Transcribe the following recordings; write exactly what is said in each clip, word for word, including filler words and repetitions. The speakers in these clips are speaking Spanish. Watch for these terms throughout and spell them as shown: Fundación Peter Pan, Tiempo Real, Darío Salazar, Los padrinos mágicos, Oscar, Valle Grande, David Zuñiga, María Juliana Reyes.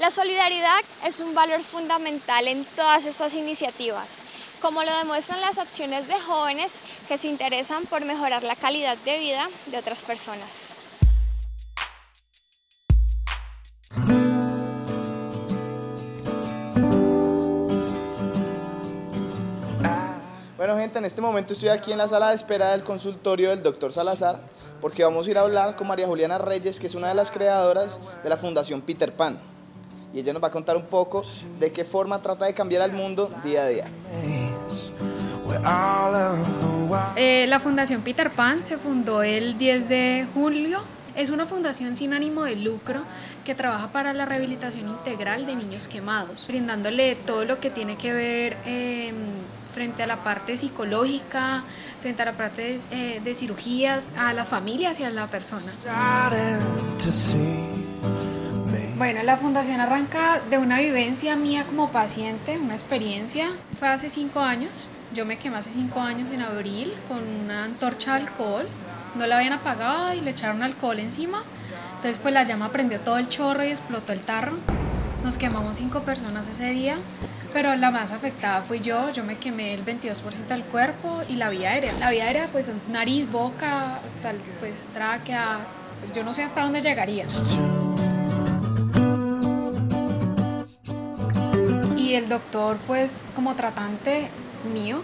La solidaridad es un valor fundamental en todas estas iniciativas, como lo demuestran las acciones de jóvenes que se interesan por mejorar la calidad de vida de otras personas. Bueno, gente, en este momento estoy aquí en la sala de espera del consultorio del doctor Salazar porque vamos a ir a hablar con María Juliana Reyes, que es una de las creadoras de la Fundación Peter Pan. Y ella nos va a contar un poco de qué forma trata de cambiar al mundo día a día. Eh, la Fundación Peter Pan se fundó el diez de julio. Es una fundación sin ánimo de lucro que trabaja para la rehabilitación integral de niños quemados, brindándole todo lo que tiene que ver eh, frente a la parte psicológica, frente a la parte eh, de cirugía, a las familias y a la persona. Bueno, la fundación arranca de una vivencia mía como paciente, una experiencia. Fue hace cinco años, yo me quemé hace cinco años en abril con una antorcha de alcohol. No la habían apagado y le echaron alcohol encima. Entonces pues la llama prendió todo el chorro y explotó el tarro. Nos quemamos cinco personas ese día, pero la más afectada fui yo. Yo me quemé el veintidós por ciento del cuerpo y la vía aérea. La vía aérea pues son nariz, boca, hasta pues tráquea, yo no sé hasta dónde llegaría. Y el doctor, pues, como tratante mío,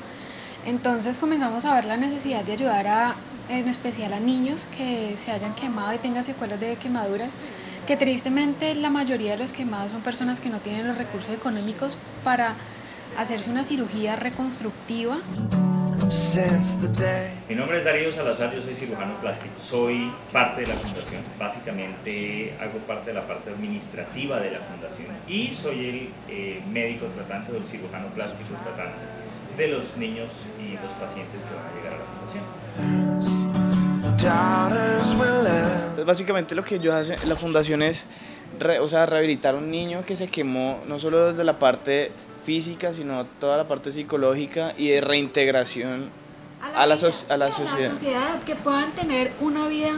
entonces comenzamos a ver la necesidad de ayudar a, en especial a niños que se hayan quemado y tengan secuelas de quemaduras, que tristemente la mayoría de los quemados son personas que no tienen los recursos económicos para hacerse una cirugía reconstructiva. Mi nombre es Darío Salazar, yo soy cirujano plástico, soy parte de la fundación, básicamente hago parte de la parte administrativa de la fundación y soy el eh, médico tratante o el cirujano plástico tratante de los niños y los pacientes que van a llegar a la fundación. Entonces básicamente lo que yo hago en la fundación es re, o sea, rehabilitar a un niño que se quemó, no solo desde la parte física, sino toda la parte psicológica y de reintegración a la, a la, vida, so a la sí, sociedad. A la sociedad, que puedan tener una vida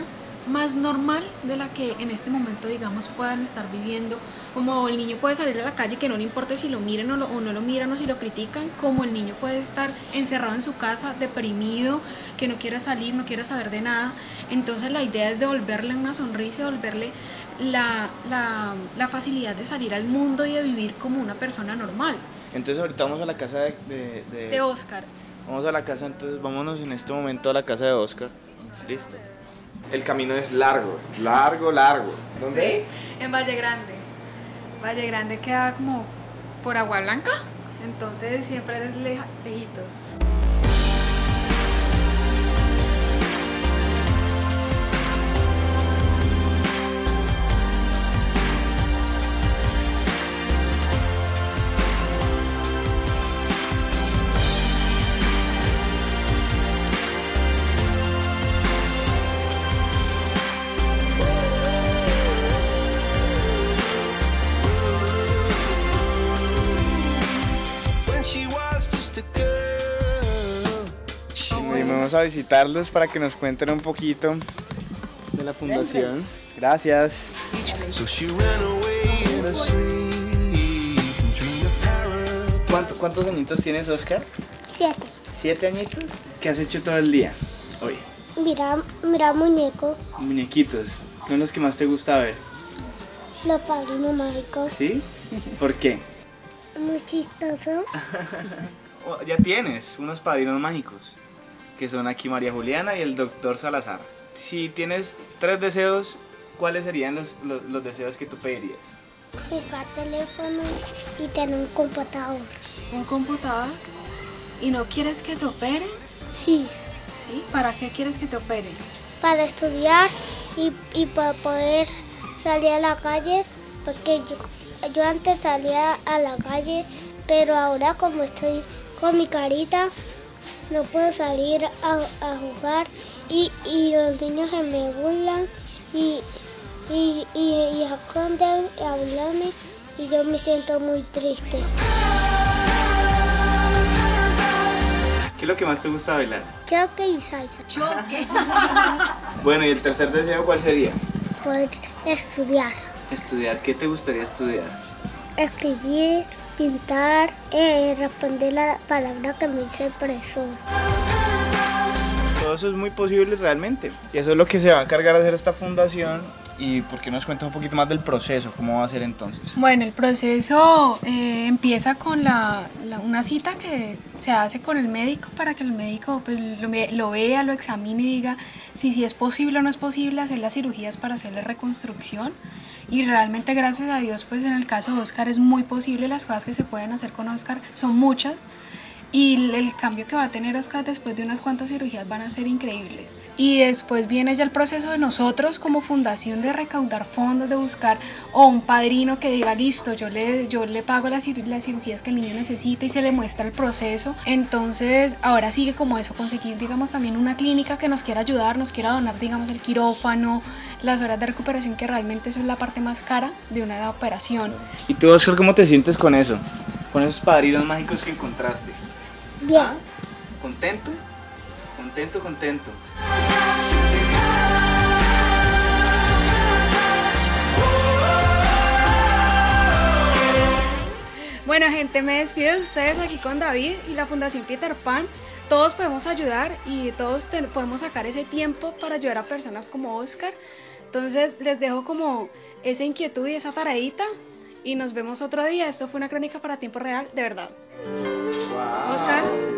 más normal de la que en este momento, digamos, puedan estar viviendo. Como el niño puede salir a la calle, que no le importa si lo miran o, lo, o no lo miran o si lo critican, como el niño puede estar encerrado en su casa, deprimido, que no quiere salir, no quiere saber de nada. Entonces la idea es devolverle una sonrisa, devolverle la, la, la facilidad de salir al mundo y de vivir como una persona normal. Entonces ahorita vamos a la casa de, de, de... de Oscar. Vamos a la casa, entonces vámonos en este momento a la casa de Oscar. Listo. El camino es largo, largo, largo. ¿Dónde? Sí, es? En Valle Grande. Valle Grande queda como por Agua Blanca, entonces siempre es lej lejitos. A visitarlos para que nos cuenten un poquito de la fundación. Gracias. ¿Cuántos, cuántos añitos tienes, Oscar? Siete. ¿Siete añitos? ¿Qué has hecho todo el día hoy? Mira, mira muñecos. Muñequitos. ¿Cuáles son los que más te gusta ver? Los Padrinos Mágicos. ¿Sí? ¿Por qué? Muy chistoso. Ya tienes unos Padrinos Mágicos, que son aquí María Juliana y el doctor Salazar. Si tienes tres deseos, ¿cuáles serían los, los, los deseos que tú pedirías? Jugar teléfono y tener un computador. ¿Un computador? ¿Y no quieres que te operen? Sí. ¿Sí? ¿Para qué quieres que te operen? Para estudiar y, y para poder salir a la calle, porque yo, yo antes salía a la calle, pero ahora como estoy con mi carita, no puedo salir a, a jugar y, y los niños se me burlan y, y, y, y esconden a hablarme y yo me siento muy triste. ¿Qué es lo que más te gusta bailar? Choque y salsa. Choque. Bueno, ¿y el tercer deseo cuál sería? Poder estudiar. ¿Estudiar? ¿Qué te gustaría estudiar? escribir, pintar, eh, responder la palabra que me dice el profesor. Todo eso es muy posible realmente, y eso es lo que se va a encargar de hacer esta fundación. ¿Y por qué nos cuentas un poquito más del proceso? ¿Cómo va a ser entonces? Bueno, el proceso eh, empieza con la, la, una cita que se hace con el médico para que el médico pues, lo, lo vea, lo examine y diga si, si es posible o no es posible hacer las cirugías para hacer la reconstrucción. Y realmente, gracias a Dios, pues en el caso de Oscar es muy posible. Las cosas que se pueden hacer con Oscar son muchas. Y el cambio que va a tener Oscar después de unas cuantas cirugías van a ser increíbles. Y después viene ya el proceso de nosotros como fundación de recaudar fondos, de buscar o un padrino que diga, listo, yo le, yo le pago las, las cirugías que el niño necesita, y se le muestra el proceso. Entonces ahora sigue como eso, conseguir digamos también una clínica que nos quiera ayudar, nos quiera donar digamos el quirófano, las horas de recuperación, que realmente eso es la parte más cara de una operación. ¿Y tú, Oscar, cómo te sientes con eso? Con esos padrinos mágicos que encontraste. Bien. Ah, contento, contento, contento. Bueno, gente, me despido de ustedes aquí con David y la Fundación Peter Pan. Todos podemos ayudar y todos podemos sacar ese tiempo para ayudar a personas como Oscar. Entonces les dejo como esa inquietud y esa tareita, y nos vemos otro día. Esto fue una crónica para Tiempo Real, de verdad. Oscar.